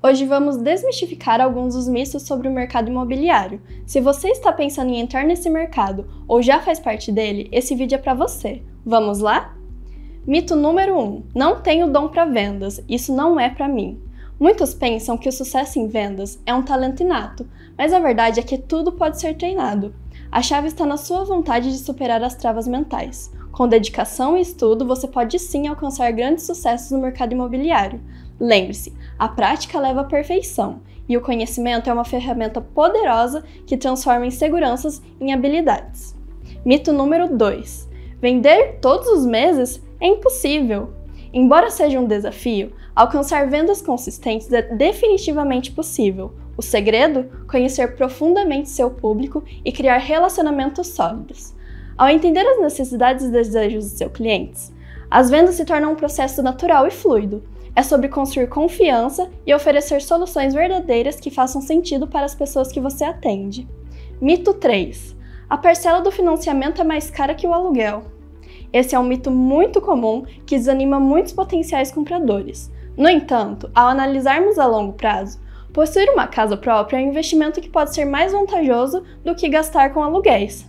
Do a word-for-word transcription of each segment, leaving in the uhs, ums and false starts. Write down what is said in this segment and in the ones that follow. Hoje vamos desmistificar alguns dos mitos sobre o mercado imobiliário. Se você está pensando em entrar nesse mercado ou já faz parte dele, esse vídeo é para você. Vamos lá? Mito número um. Não tenho dom para vendas, isso não é para mim. Muitos pensam que o sucesso em vendas é um talento inato, mas a verdade é que tudo pode ser treinado. A chave está na sua vontade de superar as travas mentais. Com dedicação e estudo, você pode sim alcançar grandes sucessos no mercado imobiliário. Lembre-se, a prática leva à perfeição, e o conhecimento é uma ferramenta poderosa que transforma inseguranças em habilidades. Mito número dois. Vender todos os meses é impossível. Embora seja um desafio, alcançar vendas consistentes é definitivamente possível. O segredo? Conhecer profundamente seu público e criar relacionamentos sólidos. Ao entender as necessidades e desejos de seus clientes, as vendas se tornam um processo natural e fluido. É sobre construir confiança e oferecer soluções verdadeiras que façam sentido para as pessoas que você atende. Mito três. A parcela do financiamento é mais cara que o aluguel. Esse é um mito muito comum que desanima muitos potenciais compradores. No entanto, ao analisarmos a longo prazo, possuir uma casa própria é um investimento que pode ser mais vantajoso do que gastar com aluguéis.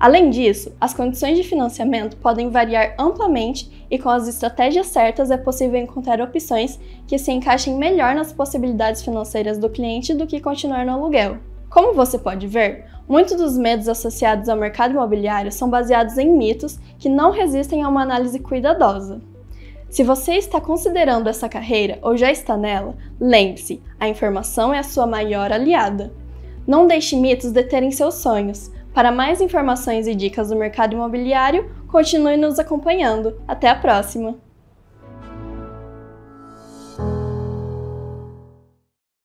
Além disso, as condições de financiamento podem variar amplamente e com as estratégias certas é possível encontrar opções que se encaixem melhor nas possibilidades financeiras do cliente do que continuar no aluguel. Como você pode ver, muitos dos medos associados ao mercado imobiliário são baseados em mitos que não resistem a uma análise cuidadosa. Se você está considerando essa carreira ou já está nela, lembre-se, a informação é a sua maior aliada. Não deixe mitos deterem seus sonhos. Para mais informações e dicas do mercado imobiliário, continue nos acompanhando. Até a próxima!